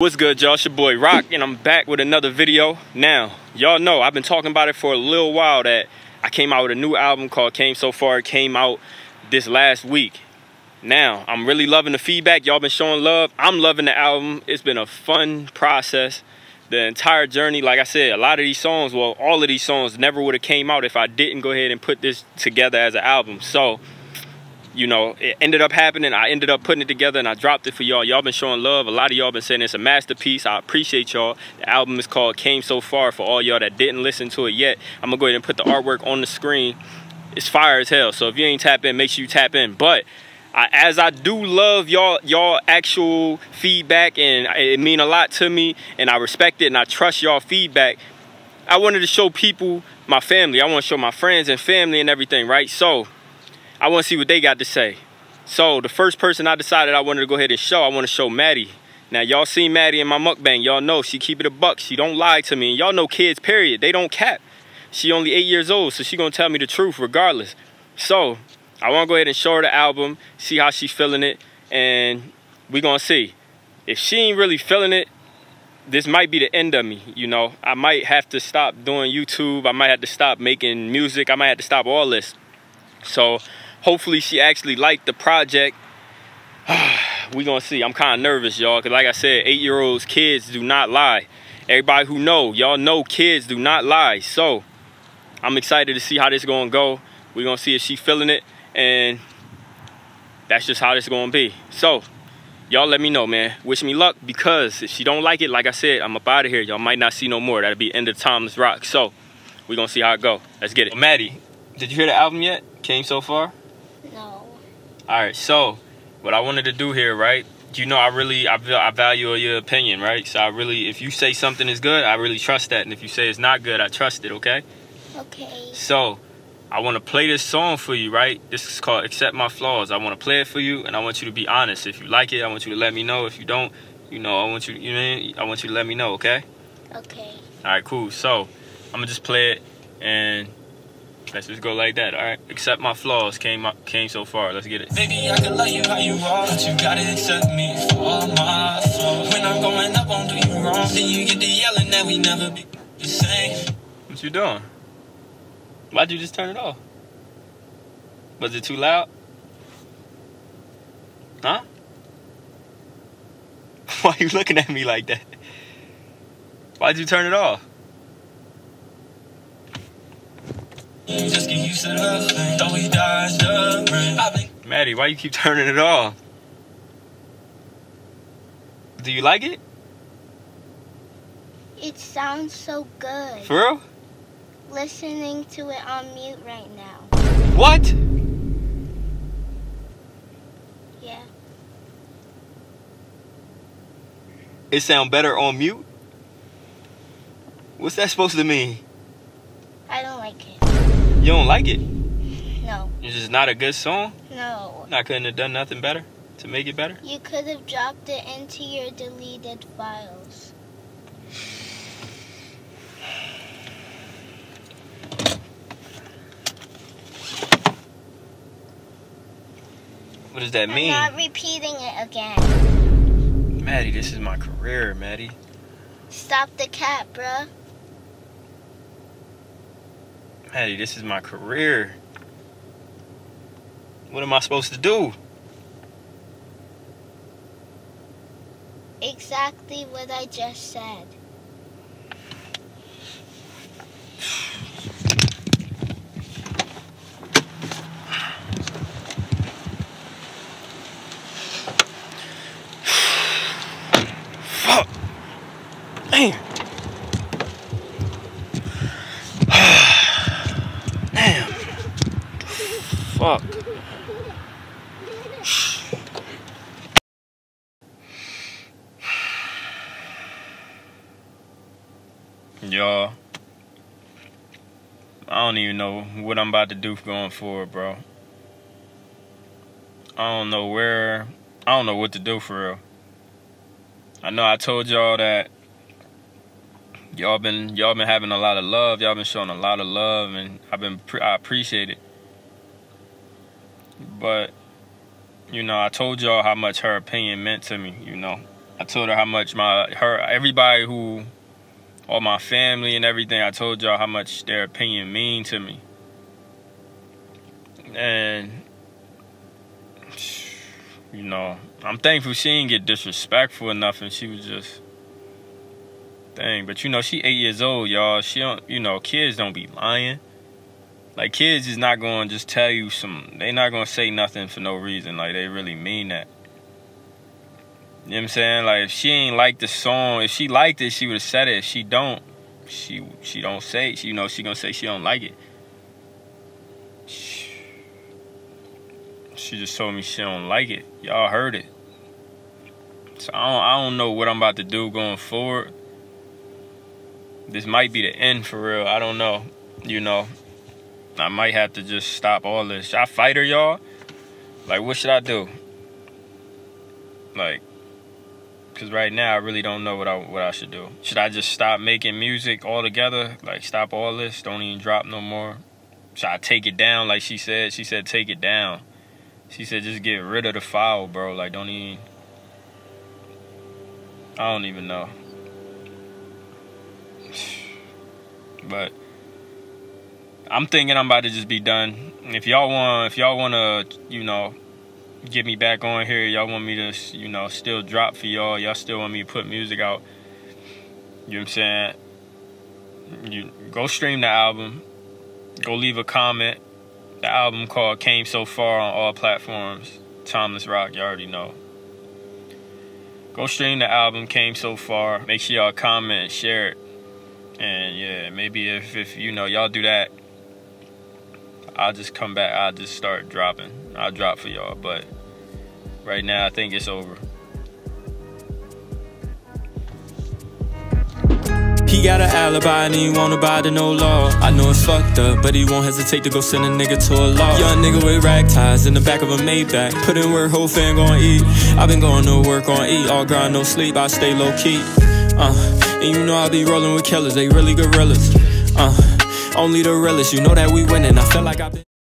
What's good, y'all? It's your boy Rock, and I'm back with another video. Now, y'all know I've been talking about it for a little while that I came out with a new album called Came So Far. It came out this last week. Now, I'm really loving the feedback. Y'all been showing love. I'm loving the album. It's been a fun process. The entire journey, like I said, a lot of these songs, well, all of these songs never would have came out if I didn't go ahead and put this together as an album. So, you know, it ended up happening. I ended up putting it together and I dropped it for y'all. Y'all been showing love. A lot of y'all been saying it's a masterpiece. I appreciate y'all. The album is called Came So Far. For all y'all that didn't listen to it yet, I'm gonna go ahead and put the artwork on the screen. It's fire as hell. So if you ain't tap in, make sure you tap in. But as I do love y'all actual feedback, and it mean a lot to me, and I respect it and I trust y'all feedback. I wanted to show people my family. I want to show my friends and family and everything, right? So I want to see what they got to say. So the first person I decided I wanted to go ahead and show, I want to show Maddie. Now, y'all seen Maddie in my mukbang. Y'all know she keep it a buck. She don't lie to me. And y'all know kids, period. They don't cap. She only 8 years old, so she going to tell me the truth regardless. So I want to go ahead and show her the album, see how she feeling it, and we going to see. If she ain't really feeling it, this might be the end of me, you know. I might have to stop doing YouTube. I might have to stop making music. I might have to stop all this. So hopefully she actually liked the project. We gonna see. I'm kind of nervous, y'all, because like I said, 8-year-olds, kids do not lie. Everybody who know, y'all know kids do not lie. So I'm excited to see how this gonna go. We're gonna see if she feeling it, and that's just how this gonna be. So y'all let me know, man. Wish me luck, because if she don't like it, like I said, I'm up out of here. Y'all might not see no more. That'll be end of TimelessRoc. So we're gonna see how it go. Let's get it. Maddie, did you hear the album yet? Came So Far? No. Alright, so what I wanted to do here, right? You know, I value your opinion, right? So if you say something is good, I really trust that. And if you say it's not good, I trust it, okay? Okay. So I want to play this song for you, right? This is called Accept My Flaws. I want to play it for you, and I want you to be honest. If you like it, I want you to let me know. If you don't, you know, I want you to let me know, okay? Okay. Alright, cool. So I'm gonna just play it, and let's just go like that, all right? Accept my flaws, came so far. Let's get it. Baby, I can love you how you are, but you gotta accept me for all my flaws. When I'm going up, won't do you wrong. Then you get to yelling that we never be the same. What you doing? Why'd you just turn it off? Was it too loud? Huh? Why you looking at me like that? Why'd you turn it off? Just get used to the thing, though we dodged the rain. Maddie, why you keep turning it off? Do you like it? It sounds so good. For real? Listening to it on mute right now. What? Yeah. It sound better on mute? What's that supposed to mean? I don't like it. You don't like it? No. It's just not a good song? No. I couldn't have done nothing better to make it better? You could have dropped it into your deleted files. What does that mean? I'm not repeating it again. Maddie, this is my career, Maddie. Stop the cat, bruh. Maddie, this is my career. What am I supposed to do? Exactly what I just said. Fuck. Damn. Fuck. Y'all, I don't even know what I'm about to do going forward, bro. I don't know what to do for real. I know I told y'all that y'all been having a lot of love, y'all been showing a lot of love, and I appreciate it. But, you know, I told y'all how much her opinion meant to me, you know. I told her how much everybody who, all my family and everything, I told y'all how much their opinion mean to me. And, you know, I'm thankful she didn't get disrespectful or nothing. She was just, dang. But, you know, she 8 years old, y'all. She don't, you know, kids don't be lying. Like, kids is not going to just tell you some, they not going to say nothing for no reason. Like, they really mean that. You know what I'm saying? Like, if she ain't like the song, if she liked it, she would have said it. If she don't, she don't say it. You know, she going to say she don't like it. She just told me she don't like it. Y'all heard it. So I don't know what I'm about to do going forward. This might be the end for real. I don't know. You know, I might have to just stop all this. Should I fight her, y'all? Like, what should I do? Like, because right now I really don't know what I should do. Should I just stop making music altogether? Like, stop all this? Don't even drop no more? Should I take it down like she said? She said take it down. She said, just get rid of the file, bro. Like, don't even... I don't even know. But I'm thinking I'm about to just be done. If y'all wanna, you know, get me back on here, y'all want me to, you know, still drop for y'all. Y'all still want me to put music out. You know what I'm saying? You go stream the album. Go leave a comment. The album called Came So Far on all platforms. TimelessRoc, you already know. Go stream the album Came So Far. Make sure y'all comment, share it. And yeah, maybe if you know, y'all do that, I'll just come back. I'll just start dropping. I'll drop for y'all. But right now, I think it's over. He got an alibi and he won't abide to no law. I know it's fucked up, but he won't hesitate to go send a nigga to a law. Young nigga with rag ties in the back of a Maybach. Put in work, whole fan gon' eat. I been going to work on E, all grind, no sleep, I stay low key. And you know I be rolling with killers, they really gorillas. Only the realest, you know that we winning. I feel like I've been